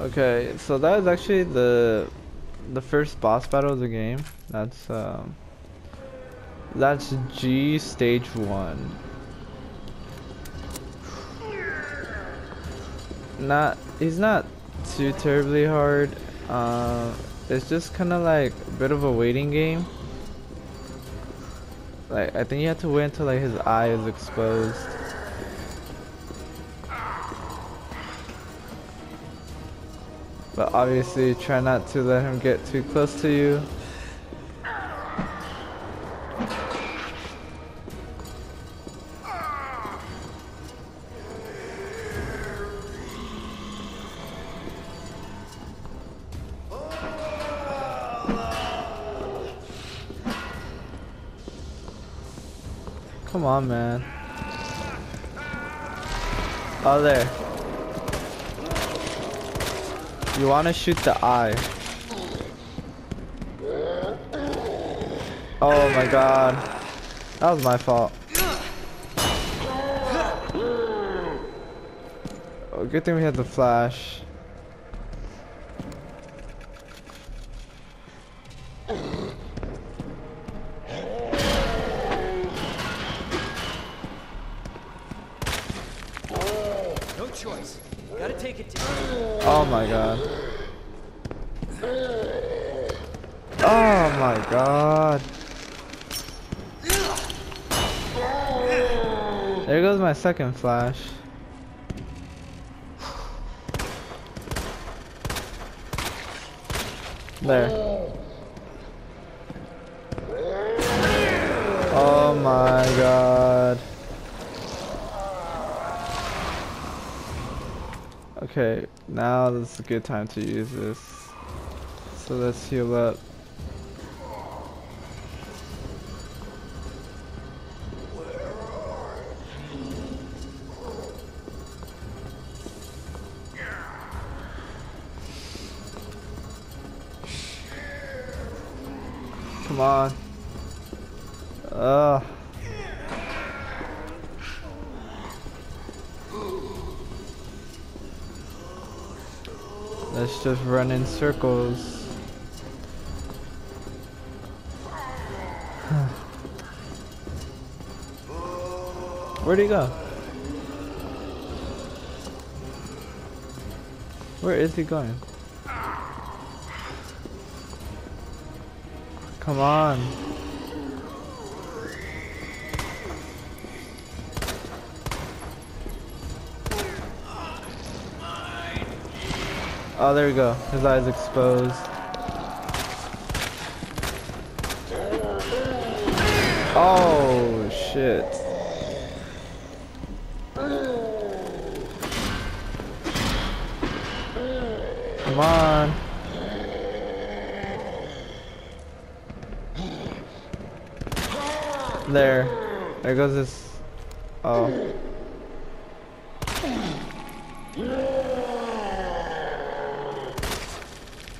Okay, so that is actually the first boss battle of the game. That's G stage 1. He's not too terribly hard. It's just kind of like a bit of a waiting game. Like, I think you have to wait until like his eye is exposed. But obviously try not to let him get too close to you. Come on, man. Oh, there. You want to shoot the eye. Oh my god. That was my fault. Oh, good thing we had the flash. Oh my god. Oh my god. There goes my second flash. There. Oh my god. Okay, now this is a good time to use this. So let's heal up. Come on. Ugh. Let's just run in circles. Where'd he go? Where is he going? Come on. Oh, there we go. His eyes exposed. Oh, shit. Come on. There. There goes this. Oh.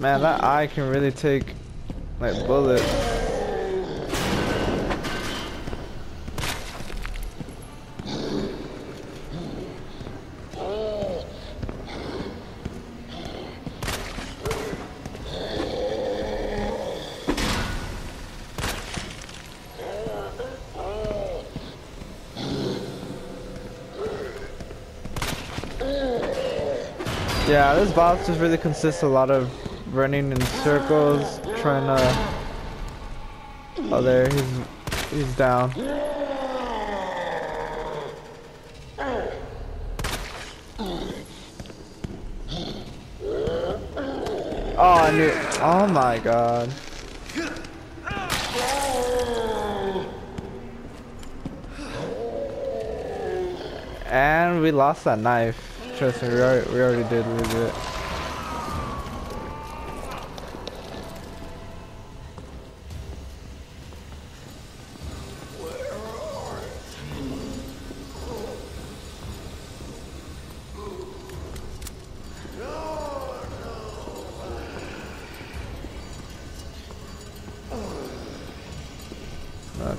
Man, that eye can really take like bullets. Yeah, this boss just really consists a lot of running in circles, trying to... Oh, there, he's down. Oh, I knew. Oh my god. And we lost that knife. Trust me, we already did lose it.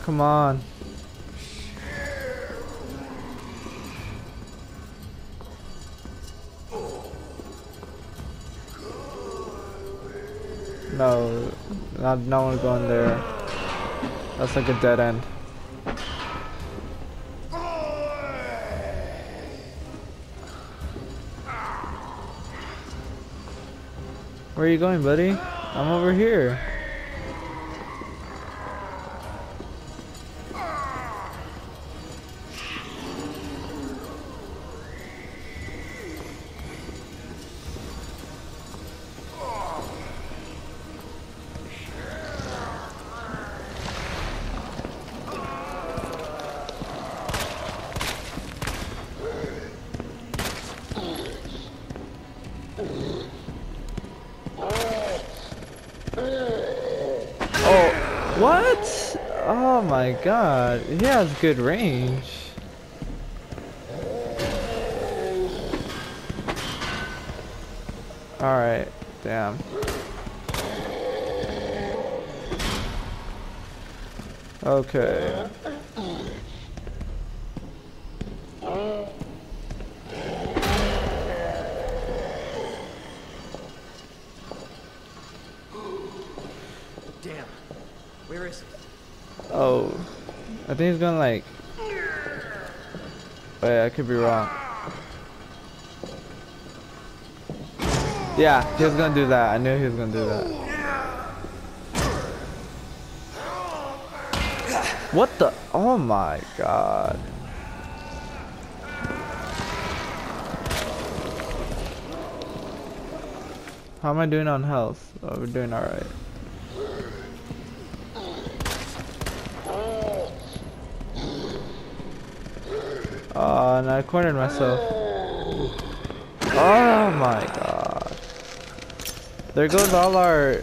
Come on. No, not want to go in there. That's like a dead end. Where are you going, buddy? I'm over here. What? Oh my god, he has good range. Alright, damn. Okay. Oh, I think he's gonna like. Wait, I could be wrong. Yeah, he was gonna do that. I knew he was gonna do that. What the? Oh my god. How am I doing on health? Oh, we're doing alright. And I cornered myself. Oh my god. There goes all our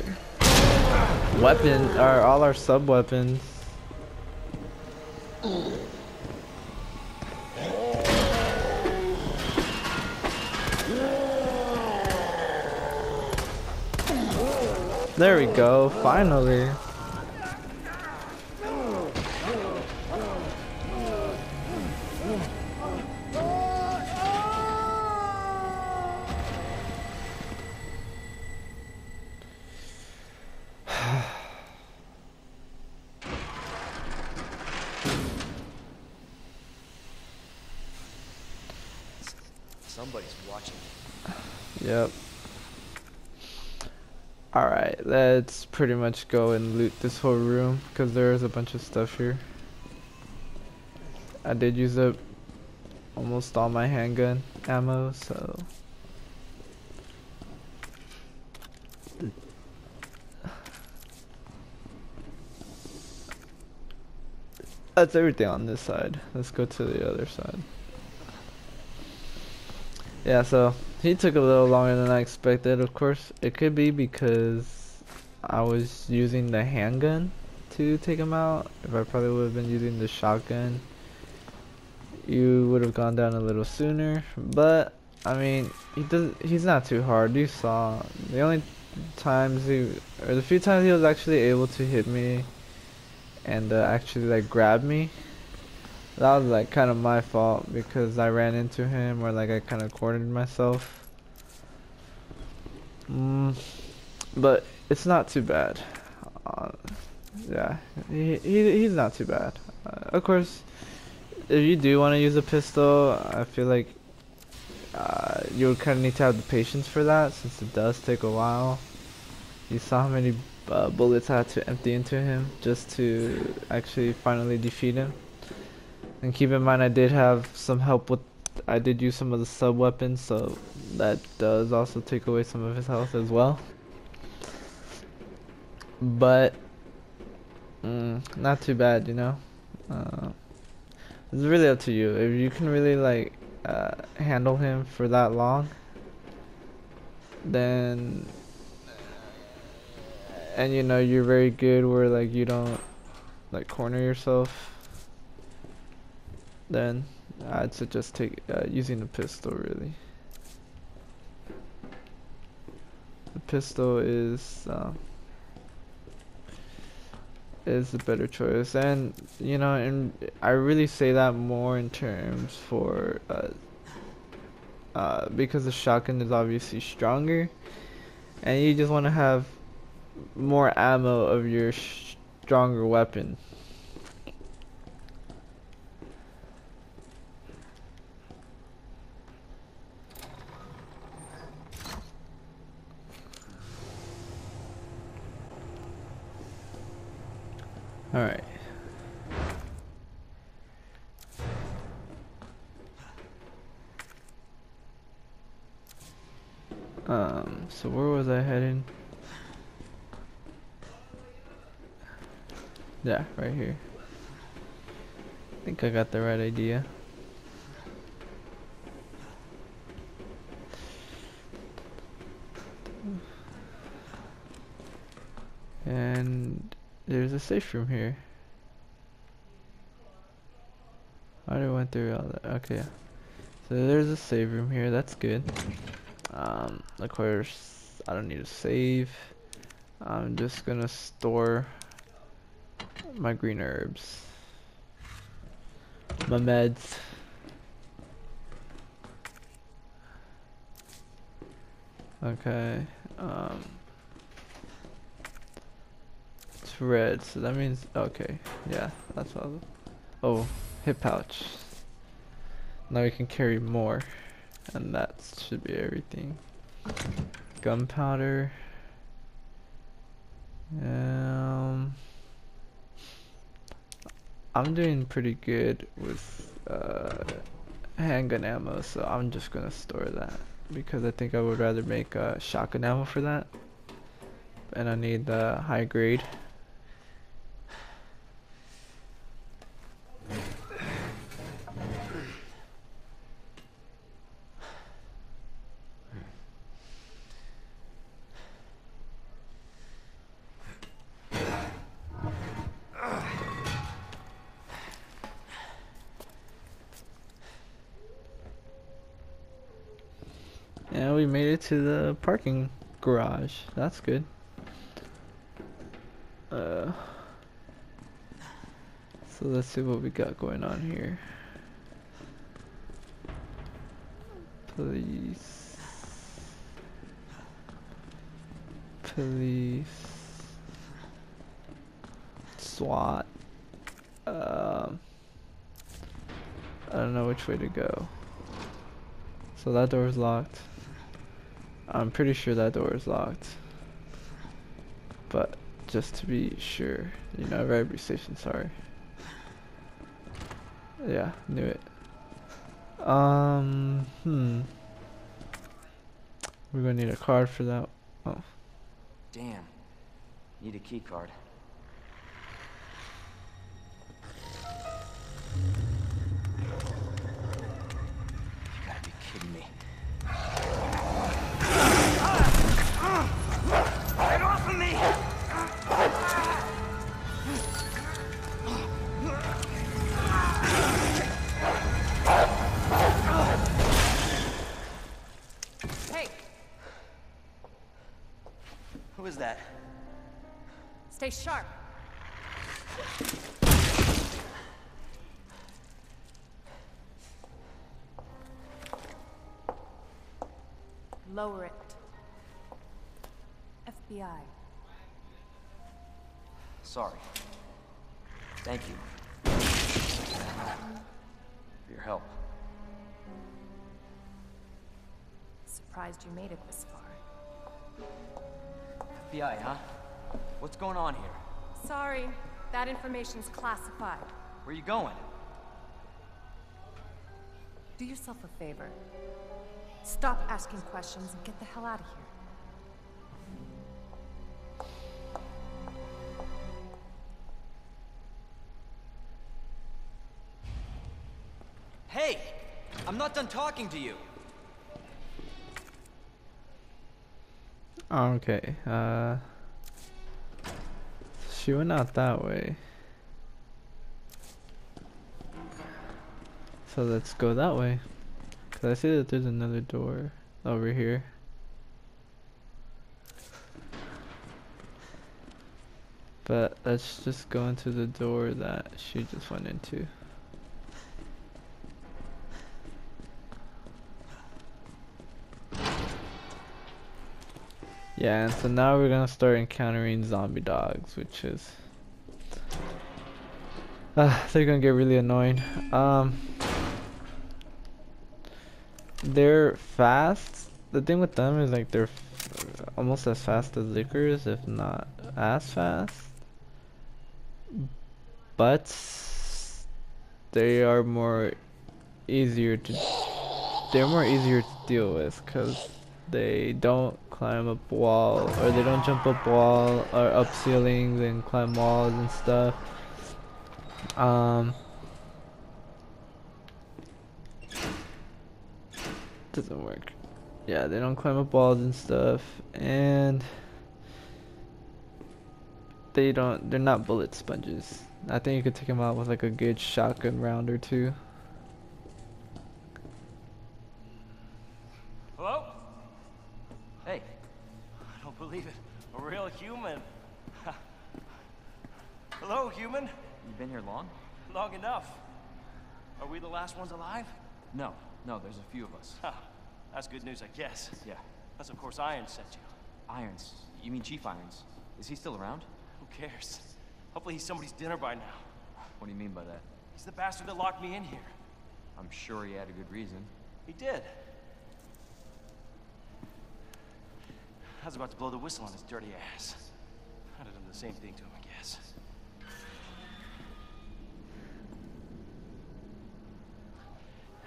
weapons, or all our sub weapons. There we go, finally. Somebody's watching. Yep. Alright, let's pretty much go and loot this whole room because there is a bunch of stuff here. I did use up almost all my handgun ammo, so. That's everything on this side. Let's go to the other side. Yeah, so he took a little longer than I expected. Of course, it could be because I was using the handgun to take him out. If I probably would have been using the shotgun, you would have gone down a little sooner. But I mean, he's not too hard. You saw the only times the few times he was actually able to hit me and actually like grab me. That was like kind of my fault because I ran into him, or like I kind of cornered myself. But it's not too bad. Yeah, he's not too bad. Of course, if you do want to use a pistol, I feel like you would kind of need to have the patience for that, since it does take a while. You saw how many bullets I had to empty into him just to actually finally defeat him. And keep in mind, I did have some help with, I did use some of the sub weapons, so that does also take away some of his health as well. But not too bad, you know. It's really up to you. If you can really like handle him for that long, then, and you know you're very good where like you don't like corner yourself, then I'd suggest using the pistol, really. The pistol is a better choice, and you know, and I really say that more in terms for because the shotgun is obviously stronger, and you just want to have more ammo of your stronger weapon. All right. So where was I heading? Yeah, right here. I think I got the right idea. And there's a safe room here. I already went through all that. Okay. So there's a save room here. That's good. Of course, I don't need to save. I'm just gonna store my green herbs, my meds. Okay, it's red, so that means okay. Yeah, that's all. Oh, hip pouch. Now we can carry more. And that should be everything. Gunpowder. I'm doing pretty good with handgun ammo, so I'm just gonna store that because I think I would rather make shotgun ammo for that, and I need the high grade. To the parking garage. That's good. So let's see what we got going on here. Police. Police. SWAT. I don't know which way to go. So that door is locked. I'm pretty sure that door is locked, but just to be sure, you know, every station. Sorry. Yeah, knew it. We're gonna need a card for that. Oh. Damn. Need a key card. Stay sharp. Lower it. FBI. Sorry. Thank you for your help. Surprised you made it this far. FBI, huh? What's going on here? Sorry, that information's classified. Where are you going? Do yourself a favor. Stop asking questions and get the hell out of here. Hey! I'm not done talking to you! Okay, she went out that way. So let's go that way. Cause I see that there's another door over here. But let's just go into the door that she just went into. Yeah, and so now we're gonna start encountering zombie dogs, which is they're gonna get really annoying. They're fast. The thing with them is like they're almost as fast as Lickers, if not as fast, but they are more easier to deal with because they don't climb up walls, or they don't jump up walls or up ceilings and climb walls and stuff. Doesn't work. Yeah, they don't climb up walls and stuff, and they're not bullet sponges. I think you could take them out with like a good shotgun round or two. Hello? Hey, I don't believe it. A real human. Hello, human. You've been here long? Long enough. Are we the last ones alive? No, no, there's a few of us. Huh. That's good news, I guess. Yeah. That's of course Irons sent you. Irons? You mean Chief Irons? Is he still around? Who cares? Hopefully he's somebody's dinner by now. What do you mean by that? He's the bastard that locked me in here. I'm sure he had a good reason. He did. I was about to blow the whistle on his dirty ass. I'd have done the same thing to him, I guess.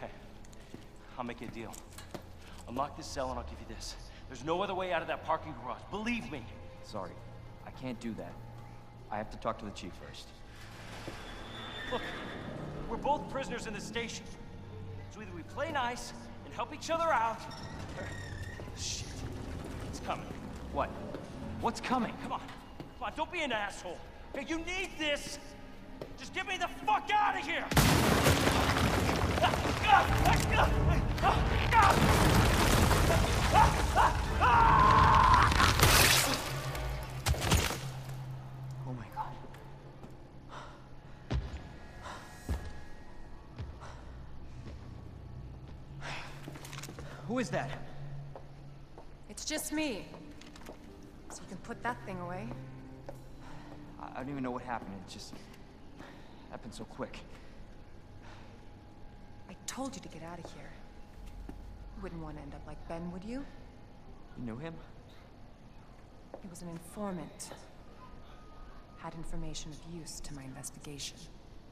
Hey, I'll make you a deal. Unlock this cell and I'll give you this. There's no other way out of that parking garage, believe me! Sorry, I can't do that. I have to talk to the chief first. Look, we're both prisoners in this station. So either we play nice and help each other out, or... Shit, it's coming. What? What's coming? Come on, come on, don't be an asshole. Hey, you need this! Just get me the fuck out of here! Oh my God. Who is that? It's just me. So you can put that thing away. I don't even know what happened. It just happened so quick. I told you to get out of here. You wouldn't want to end up like Ben, would you? You knew him? He was an informant. Had information of use to my investigation.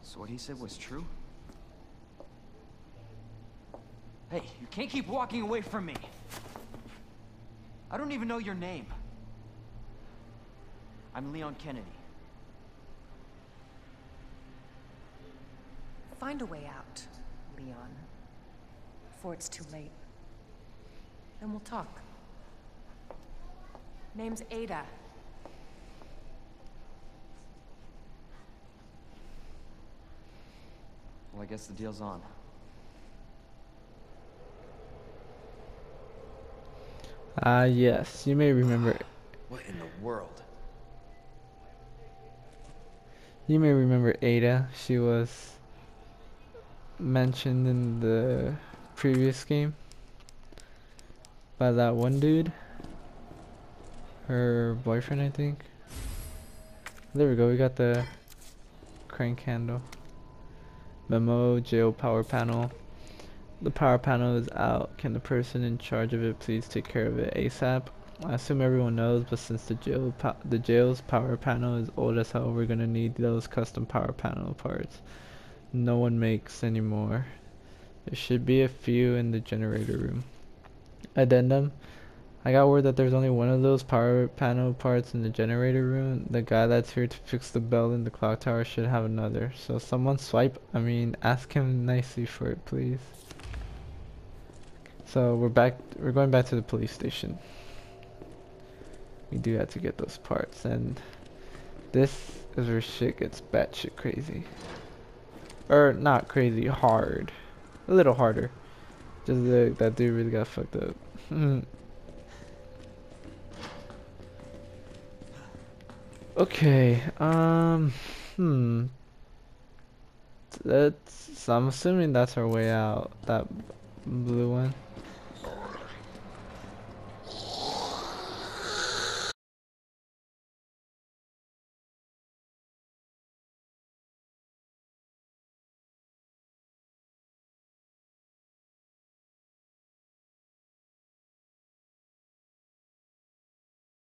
So what he said was true? Hey, you can't keep walking away from me! I don't even know your name. I'm Leon Kennedy. Find a way out, Leon. Before it's too late. Then we'll talk. Name's Ada. Well, I guess the deal's on. Yes, you may remember. What in the world? You may remember Ada. She was mentioned in the previous game by that one dude. Her boyfriend, I think. There we go, we got the crank handle. Memo, jail, power panel. The power panel is out. Can the person in charge of it please take care of it ASAP? I assume everyone knows, but since the jail's power panel is old as hell, we're gonna need those custom power panel parts no one makes anymore. There should be a few in the generator room. Addendum. I got word that there's only one of those power panel parts in the generator room. The guy that's here to fix the bell in the clock tower should have another. So someone ask him nicely for it, please. So we're going back to the police station. We do have to get those parts, and this is where shit gets batshit crazy. Or not crazy, hard. A little harder. Just that dude really got fucked up. Okay, so I'm assuming that's our way out, that blue one.